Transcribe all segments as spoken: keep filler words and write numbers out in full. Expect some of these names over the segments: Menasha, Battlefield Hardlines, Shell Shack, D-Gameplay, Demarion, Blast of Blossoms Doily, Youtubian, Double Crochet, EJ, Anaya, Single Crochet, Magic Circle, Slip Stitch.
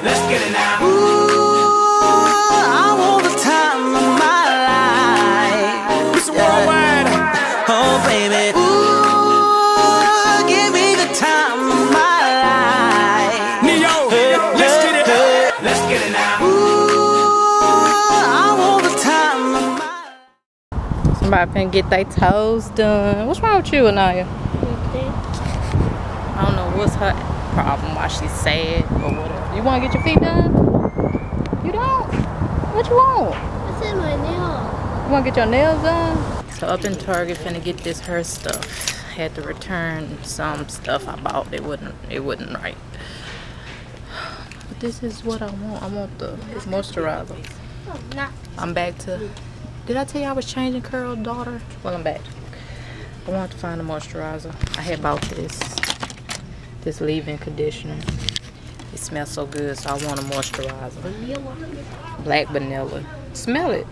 Let's get it now. Ooh, I want the time of my life. It's worldwide. Oh, baby. Ooh, give me the time of my life. Neo, let's get it now. Let's get it now. Ooh, I want the time of my life. Somebody finna get their toes done. What's wrong with you, Anaya? I don't know what's her problem, why she's sad or whatever. You want to get your feet done? You don't? What you want? I said my nails. You want to get your nails done? So up in Target, finna get this her stuff. Had to return some stuff I bought. It wouldn't, it wouldn't right. But this is what I want. I want the moisturizer. I'm back to, did I tell you I was changing curl, daughter? Well, I'm back. I want to find a moisturizer. I had bought this. This leave-in conditioner. It smells so good, so I want a moisturizer. Black vanilla. Smell it.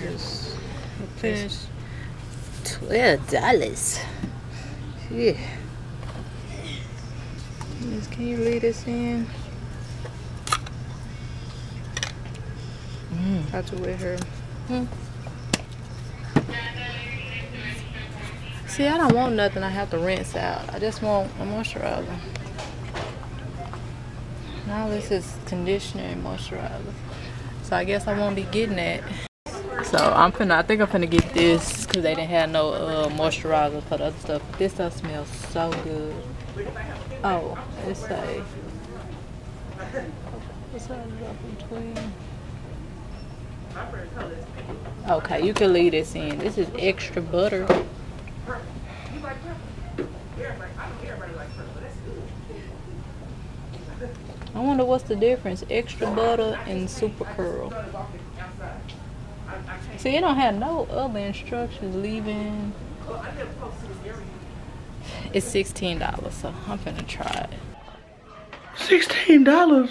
Just finish. Twelve dollars. Yeah. Can you leave this in? Mm. Got to wear her. Hmm. See, I don't want nothing I have to rinse out. I just want a moisturizer. Now this is conditioner and moisturizer. So I guess I won't be getting that. So I'm finna, I think I'm finna get this because they didn't have no uh, moisturizer for the other stuff. This stuff smells so good. Oh, it's a, it's a okay, you can leave this in. This is extra butter. I wonder what's the difference, extra butter and super curl. See, it don't have no other instructions. Leaving. It's sixteen dollars, so I'm finna try it. Sixteen dollars.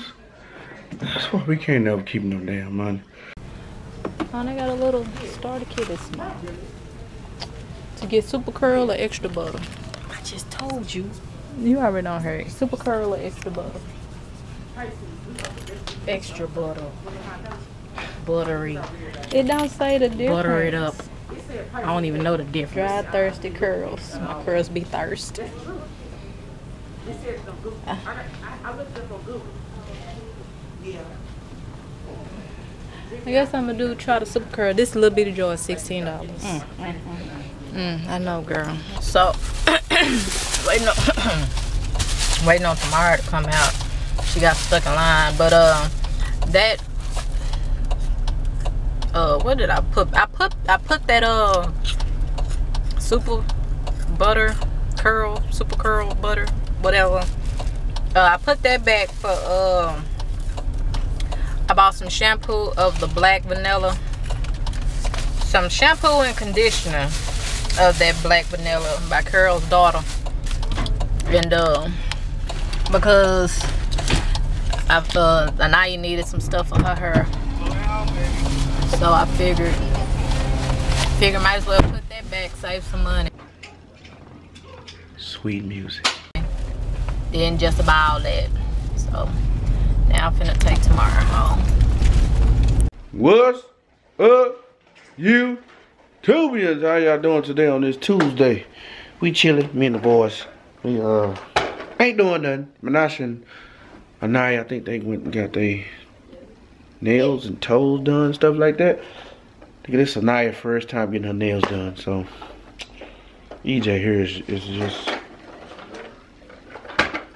That's why we can't never keep no damn money. Oh, they got a little starter kit that's small. To get super curl or extra butter? I just told you. You already don't heard. Super curl or extra butter? Extra butter. Buttery. It don't say the difference. Butter it up. I don't even know the difference. Dry, thirsty curls. My curls be thirsty. I guess I'm going to do try the super curl. This little bitty jar is sixteen dollars. Mm, mm, mm. Mm, I know, girl. So, waiting, on, waiting on Tamara to come out. She got stuck in line. But, uh, that, uh, what did I put? I put, I put that, uh, super butter, curl, super curl, butter, whatever. Uh, I put that back for, um, I bought some shampoo of the black vanilla. Some shampoo and conditioner of that black vanilla by Curl's Daughter, and uh, because I've uh, Anaya needed some stuff for her hair, so I figured, figured might as well put that back, save some money. Sweet music. Then just about all that. So now I'm finna take tomorrow home. What's up, you? Tubians, how y'all doing today on this Tuesday? We chilling, me and the boys. We uh ain't doing nothing. Menasha and Anaya, I think they went and got their nails and toes done, stuff like that. I think this is Anaya's first time getting her nails done, so E J here is, is just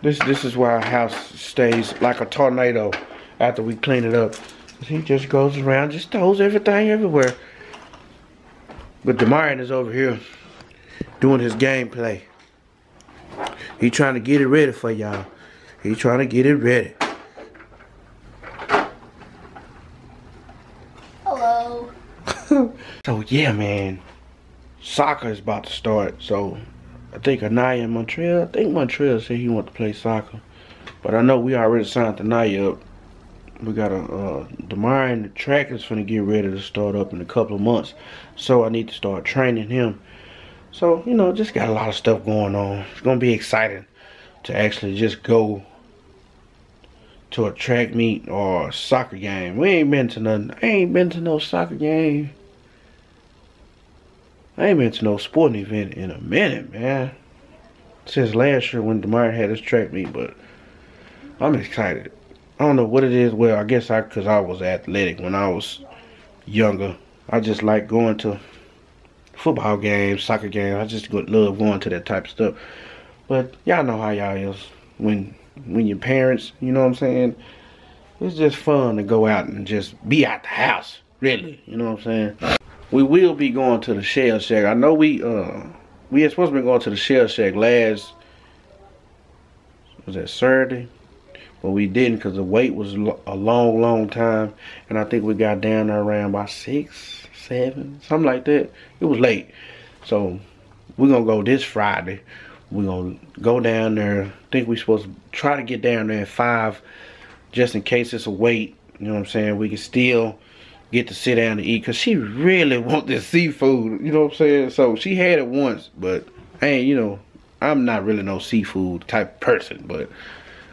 this this is why our house stays like a tornado after we clean it up. He just goes around, just throws everything everywhere. But Demarion is over here doing his gameplay. He trying to get it ready for y'all. He trying to get it ready. Hello. So yeah, man. Soccer is about to start. So I think Anaya and Montreal. I think Montreal said he wanted to play soccer. But I know we already signed Anaya up. We got a uh, Demarion, the track is finna get ready to start up in a couple of months. So I need to start training him. So, you know, just got a lot of stuff going on. It's gonna be exciting to actually just go to a track meet or a soccer game. We ain't been to nothing. I ain't been to no soccer game. I ain't been to no sporting event in a minute, man. Since last year when DeMar had his track meet, but I'm excited. I don't know what it is. Well, I guess I, because I was athletic when I was younger. I just like going to football games, soccer games. I just love going to that type of stuff. But y'all know how y'all is when when your parents, you know what I'm saying? It's just fun to go out and just be out the house, really. You know what I'm saying? We will be going to the Shell Shack. I know we uh we had supposed to be going to the Shell Shack last, was that Saturday? But we didn't because the wait was a long, long time. And I think we got down there around by six, seven, something like that. It was late. So we're going to go this Friday. We're going to go down there. I think we're supposed to try to get down there at five just in case it's a wait. You know what I'm saying? We can still get to sit down and eat because she really wants this seafood. You know what I'm saying? So she had it once, but hey, you know, I'm not really no seafood type person, but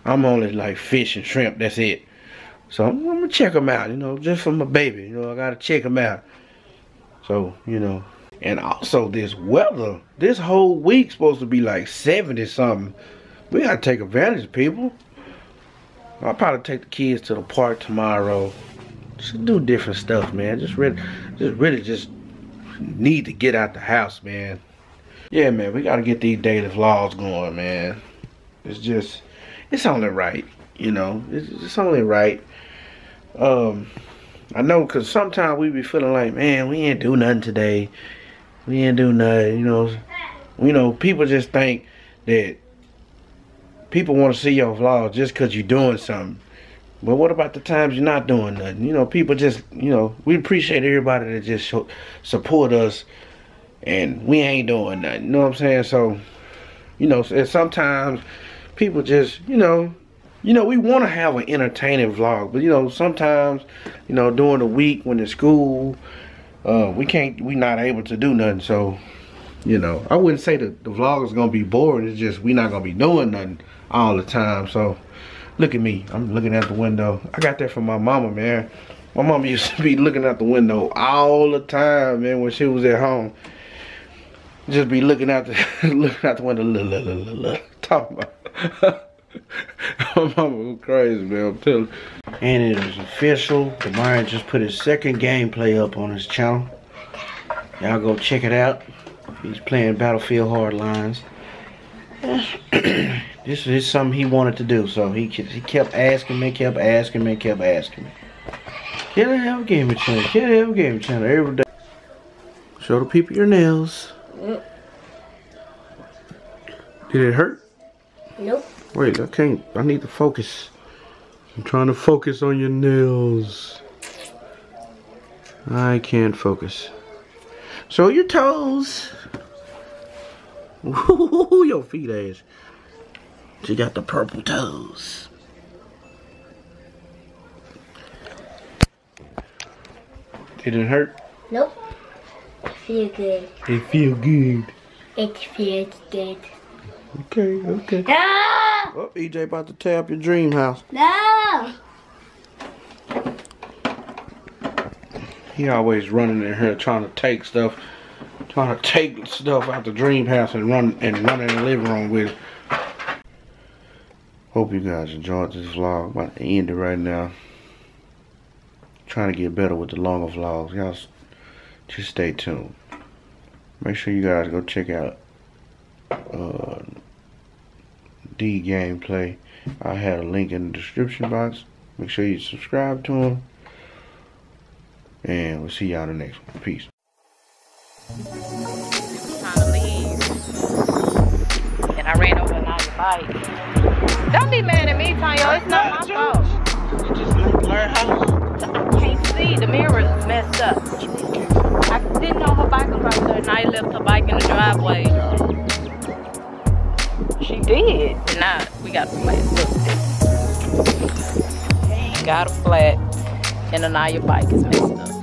I'm only like fish and shrimp, that's it. So I'm, I'm gonna check them out, you know, just for my baby, you know, I gotta check them out. So, you know, and also this weather, this whole week's supposed to be like seventy something. We gotta take advantage, people. I'll probably take the kids to the park tomorrow. Just do different stuff, man. Just really, just really just need to get out the house, man. Yeah, man, we gotta get these daily vlogs going, man. It's just, it's only right, you know, it's, it's only right. Um, I know, because sometimes we be feeling like, man, we ain't do nothing today. We ain't do nothing, you know. You know, people just think that people want to see your vlog just because you're doing something. But what about the times you're not doing nothing? You know, people just, you know, we appreciate everybody that just support us and we ain't doing nothing, you know what I'm saying? So, you know, sometimes people just, you know, you know, we want to have an entertaining vlog, but you know, sometimes, you know, during the week when it's school, uh, we can't, we not able to do nothing. So, you know, I wouldn't say that the vlog is gonna be boring. It's just we not gonna be doing nothing all the time. So, look at me. I'm looking out the window. I got that from my mama, man. My mama used to be looking out the window all the time, man, when she was at home. Just be looking out the looking out the window, look, look, look, look, look. Talking about. My mama was crazy, man, I'm telling you. And it is official. DeMar just put his second gameplay up on his channel. Y'all go check it out. He's playing Battlefield Hardlines. This is something he wanted to do, so he he kept asking me, kept asking me, kept asking me. Get a hell gaming channel, get a hell gaming channel every day. Show the people your nails. Did it hurt? Nope. Wait, I can't. I need to focus. I'm trying to focus on your nails. I can't focus. Show your toes. Ooh, your feet ass. She got the purple toes. Did it hurt? Nope. It feels good. It feels good. It feels good. Okay, okay. No! Oh, E J about to tear up your dream house. No! He always running in here trying to take stuff, trying to take stuff out the dream house and run and run in the living room with it. Hope you guys enjoyed this vlog. I'm about to end it right now. I'm trying to get better with the longer vlogs. Y'all just stay tuned. Make sure you guys go check out Uh, D-Gameplay. I had a link in the description box. Make sure you subscribe to him. And we'll see y'all in the next one. Peace. It's time to leave. And I ran over another bike. Don't be mad at me, Tanya. It's not my fault. You just learn how to. I can't see. The mirror is messed up. I didn't know her bike was right there, and I left her bike in the driveway. She did. And now we got a flat. Look at this. Got a flat and Anaya bike is messed up.